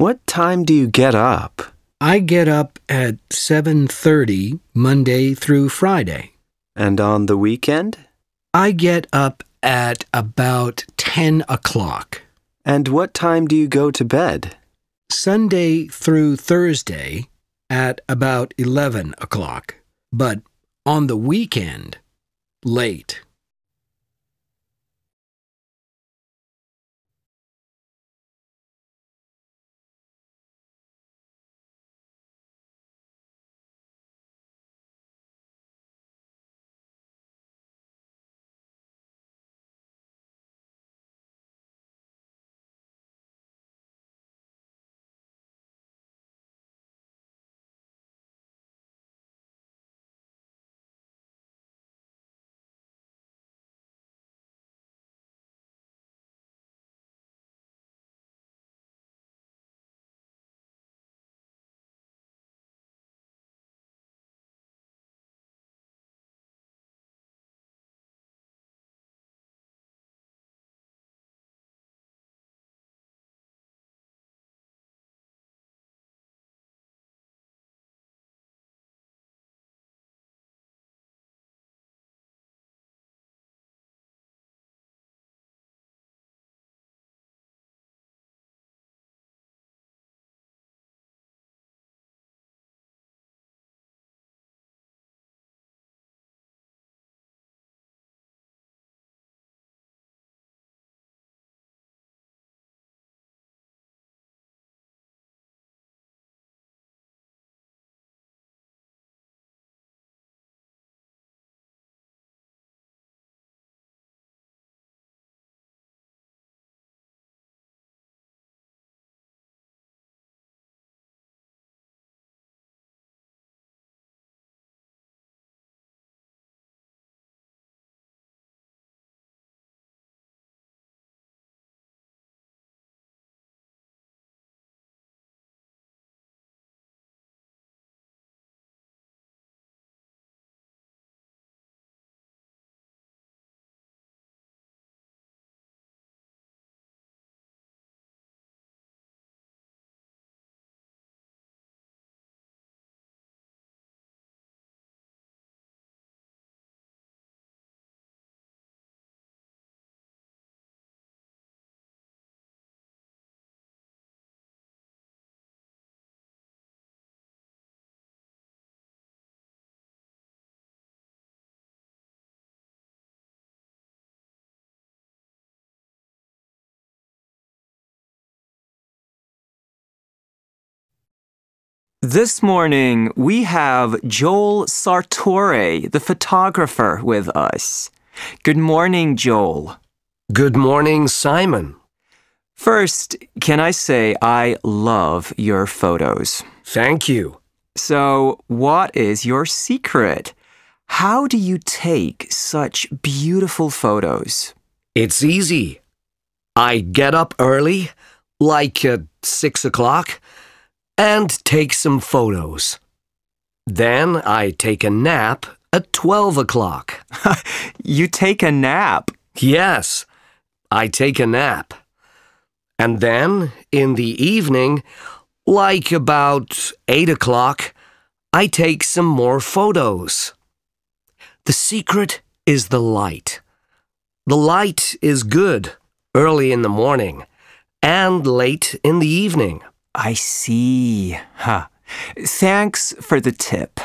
What time do you get up? I get up at 7:30 Monday through Friday. And on the weekend? I get up at about 10 o'clock. And what time do you go to bed? Sunday through Thursday at about 11 o'clock, but on the weekend, late. This morning, we have Joel Sartore, the photographer, with us. Good morning, Joel. Good morning, Simon. First, can I say I love your photos? Thank you. So, what is your secret? How do you take such beautiful photos? It's easy. I get up early, like at 6 o'clock. And take some photos. Then I take a nap at 12 o'clock. You take a nap? Yes, I take a nap. And then, in the evening, like about 8 o'clock, I take some more photos. The secret is the light. The light is good early in the morning and late in the evening. I see. Huh. Thanks for the tip.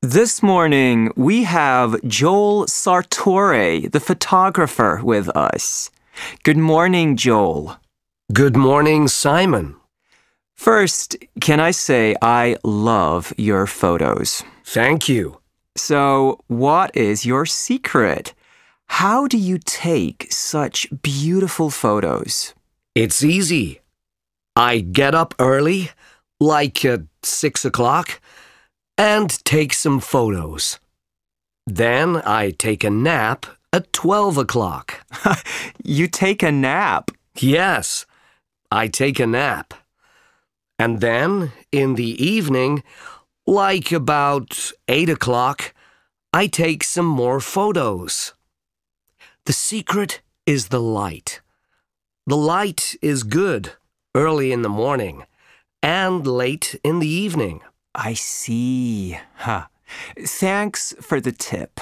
This morning, we have Joel Sartore, the photographer, with us. Good morning, Joel. Good morning, Simon. First, can I say I love your photos? Thank you. So, what is your secret? How do you take such beautiful photos? It's easy. I get up early, like at 6 o'clock, and take some photos. Then I take a nap at 12 o'clock. You take a nap? Yes, I take a nap. And then, in the evening, like about 8 o'clock, I take some more photos. The secret is the light. The light is good early in the morning and late in the evening. I see. Huh. Thanks for the tip.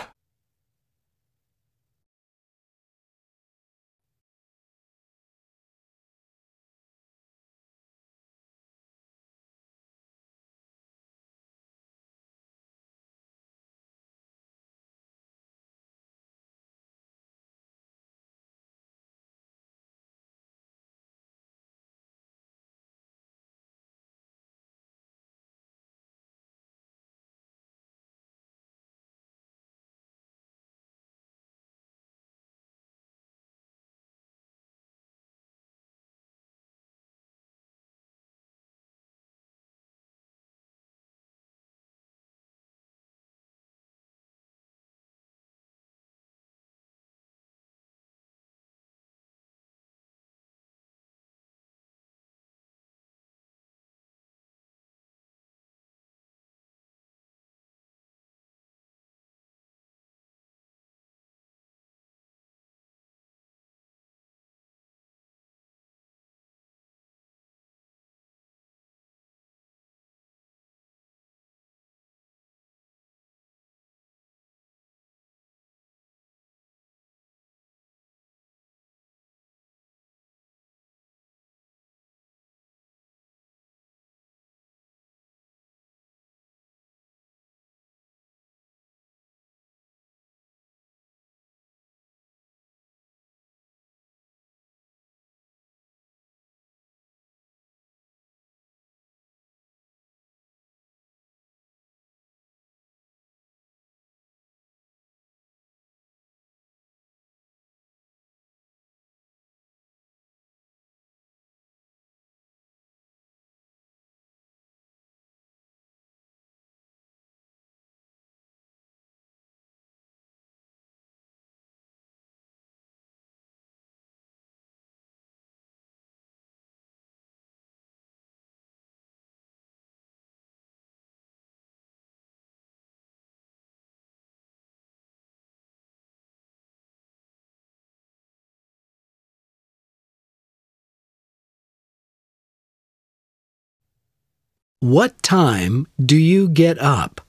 What time do you get up?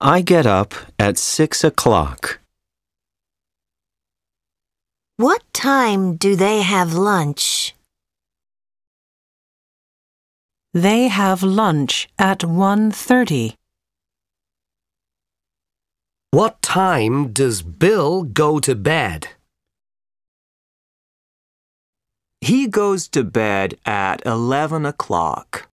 I get up at 6 o'clock. What time do they have lunch? They have lunch at 1:30. What time does Bill go to bed? He goes to bed at 11 o'clock.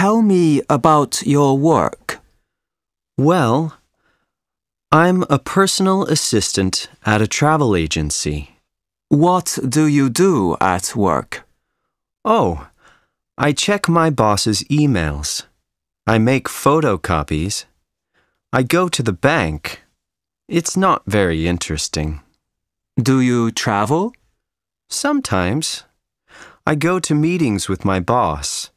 tell me about your work? Well, I'm a personal assistant at a travel agency. What do you do at work? Oh, I check my boss's emails. I make photocopies. I go to the bank. It's not very interesting. Do you travel? Sometimes. I go to meetings with my boss,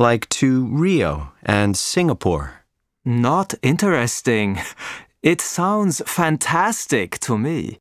like to Rio and Singapore. Not interesting. It sounds fantastic to me.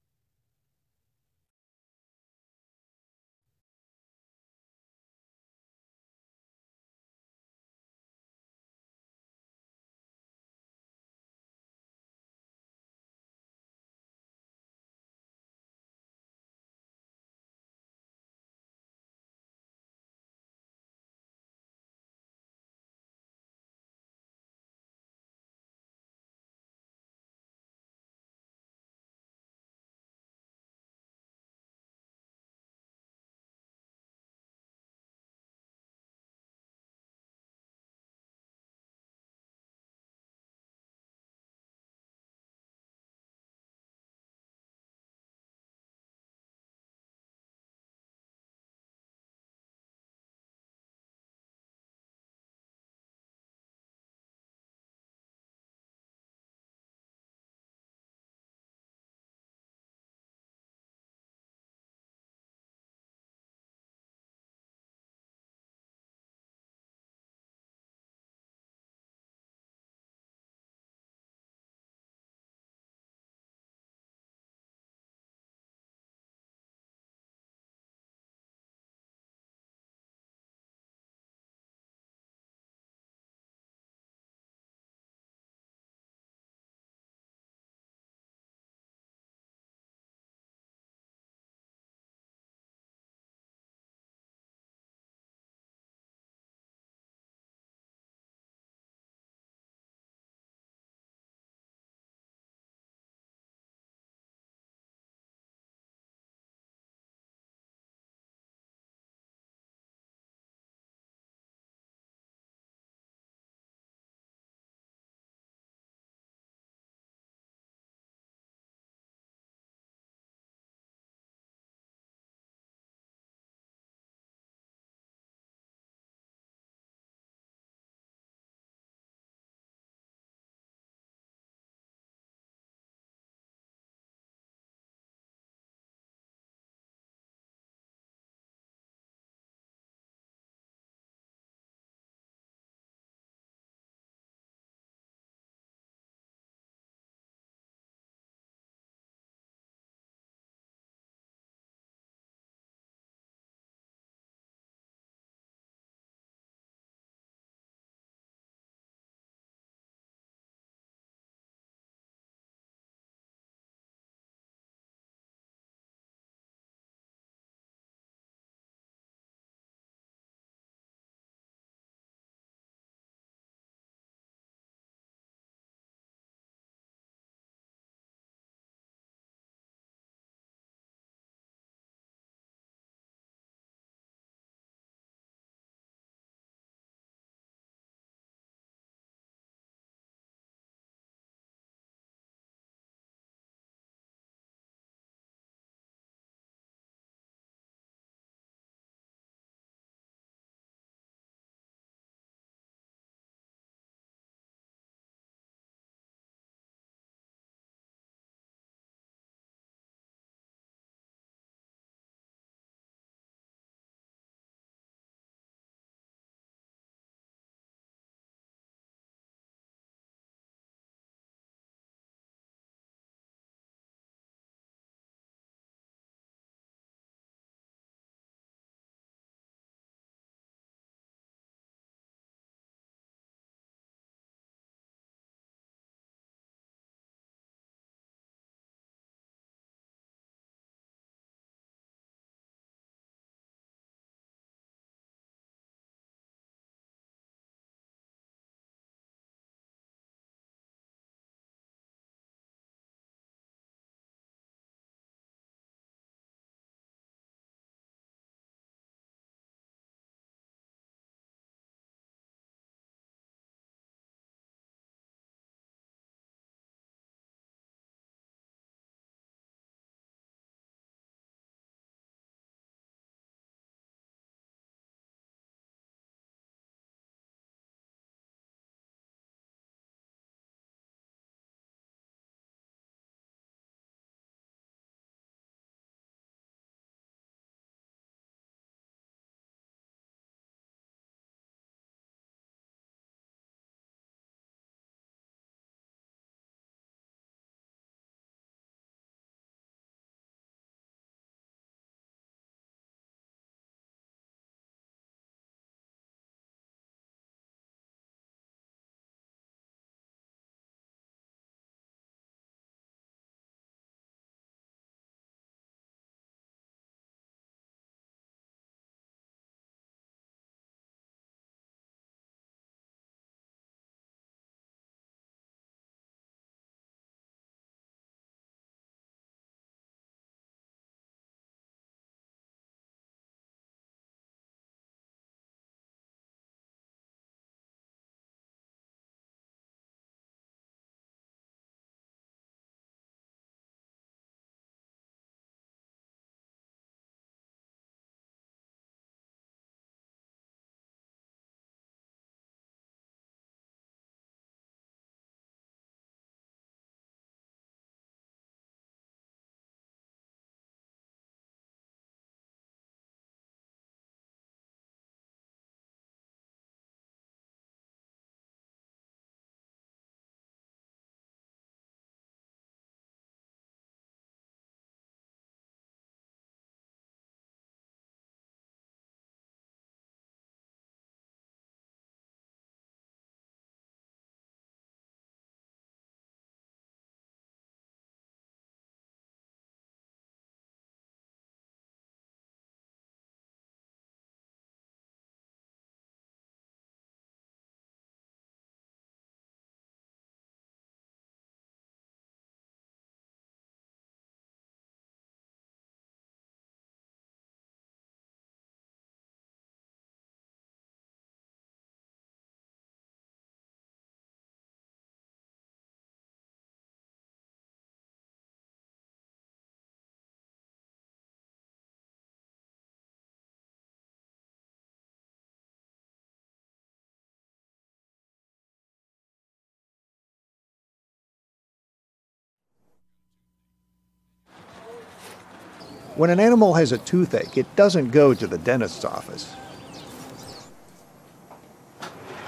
When an animal has a toothache, it doesn't go to the dentist's office.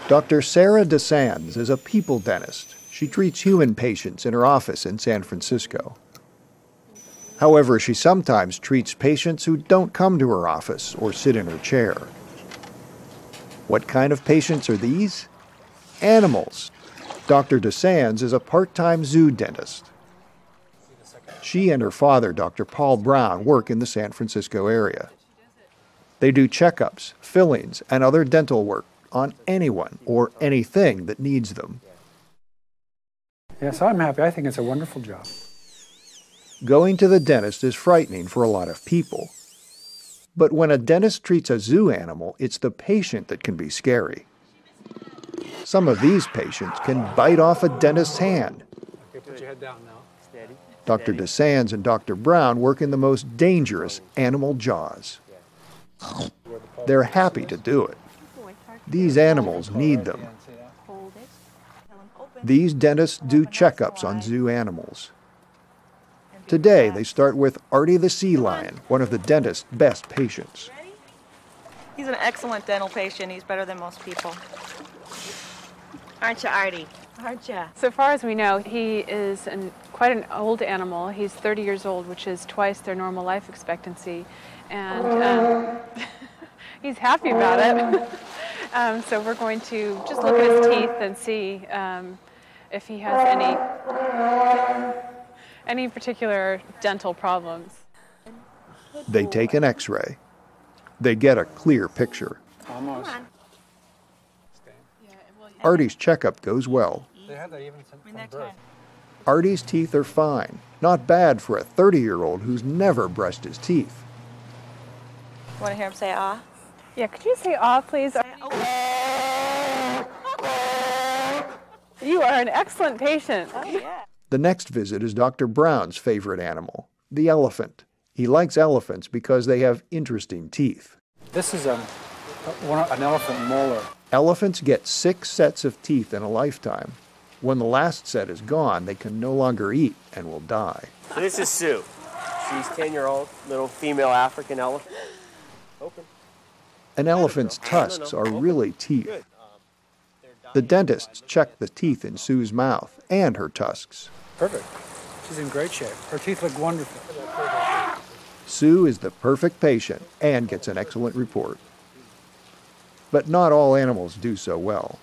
Dr. Sarah DeSands is a people dentist. She treats human patients in her office in San Francisco. However, she sometimes treats patients who don't come to her office or sit in her chair. What kind of patients are these? Animals. Dr. DeSands is a part-time zoo dentist. She and her father, Dr. Paul Brown, work in the San Francisco area. They do checkups, fillings, and other dental work on anyone or anything that needs them. Yes, I'm happy. I think it's a wonderful job. Going to the dentist is frightening for a lot of people. But when a dentist treats a zoo animal, it's the patient that can be scary. Some of these patients can bite off a dentist's hand. Okay, put your head down now. Steady. Dr. DeSands and Dr. Brown work in the most dangerous animal jaws. They're happy to do it. These animals need them. These dentists do checkups on zoo animals. Today, they start with Artie the sea lion, one of the dentist's best patients. He's an excellent dental patient. He's better than most people. Aren't you, Artie? Aren't you? So far as we know, he is quite an old animal. He's 30 years old, which is twice their normal life expectancy. And he's happy about it. So we're going to just look at his teeth and see if he has any particular dental problems. They take an x-ray. They get a clear picture. Almost. Artie's checkup goes well. Artie's teeth are fine. Not bad for a 30-year-old who's never brushed his teeth. Want to hear him say ah? Yeah, could you say ah, please? You are an excellent patient. Oh, yeah. The next visit is Dr. Brown's favorite animal, the elephant. He likes elephants because they have interesting teeth. This is an elephant molar. Elephants get 6 sets of teeth in a lifetime. When the last set is gone, they can no longer eat and will die. So this is Sue. She's 10-year-old little female African elephant. Open. An elephant's tusks are really teeth. The dentists check the teeth in Sue's mouth and her tusks. Perfect. She's in great shape. Her teeth look wonderful. Sue is the perfect patient and gets an excellent report. But not all animals do so well.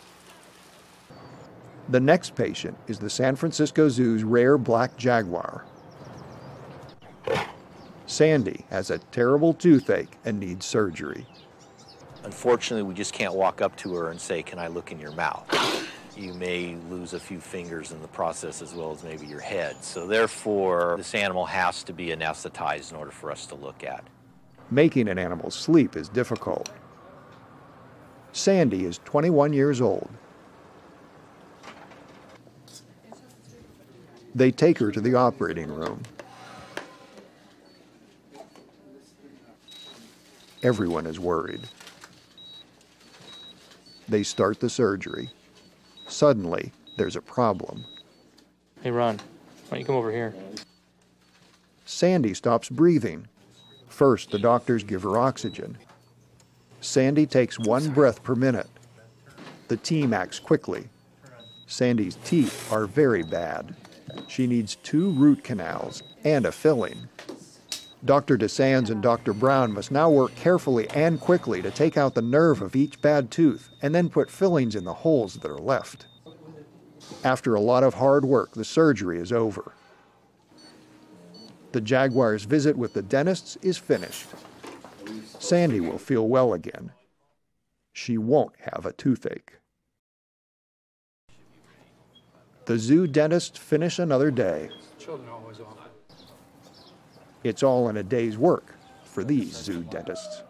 The next patient is the San Francisco Zoo's rare black jaguar. Sandy has a terrible toothache and needs surgery. Unfortunately, we just can't walk up to her and say, "Can I look in your mouth?" You may lose a few fingers in the process, as well as maybe your head. So therefore, this animal has to be anesthetized in order for us to look at. Making an animal sleep is difficult. Sandy is 21 years old. They take her to the operating room. Everyone is worried. They start the surgery. Suddenly, there's a problem. Hey, Ron, why don't you come over here? Sandy stops breathing. First, the doctors give her oxygen. Sandy takes 1 breath per minute. The team acts quickly. Sandy's teeth are very bad. She needs 2 root canals and a filling. Dr. DeSands and Dr. Brown must now work carefully and quickly to take out the nerve of each bad tooth and then put fillings in the holes that are left. After a lot of hard work, the surgery is over. The jaguar's visit with the dentists is finished. Sandy will feel well again. She won't have a toothache. The zoo dentists finish another day. It's all in a day's work for these zoo dentists.